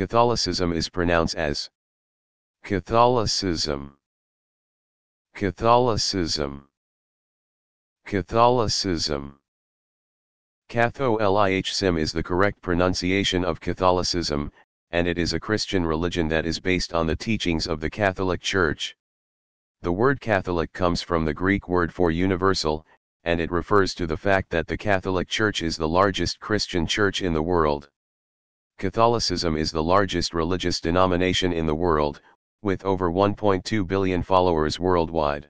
Catholicism is pronounced as Catholicism, Catholicism, Catholicism. Catholicism is the correct pronunciation of Catholicism, and it is a Christian religion that is based on the teachings of the Catholic Church. The word Catholic comes from the Greek word for universal, and it refers to the fact that the Catholic Church is the largest Christian church in the world. Catholicism is the largest religious denomination in the world, with over 1.2 billion followers worldwide.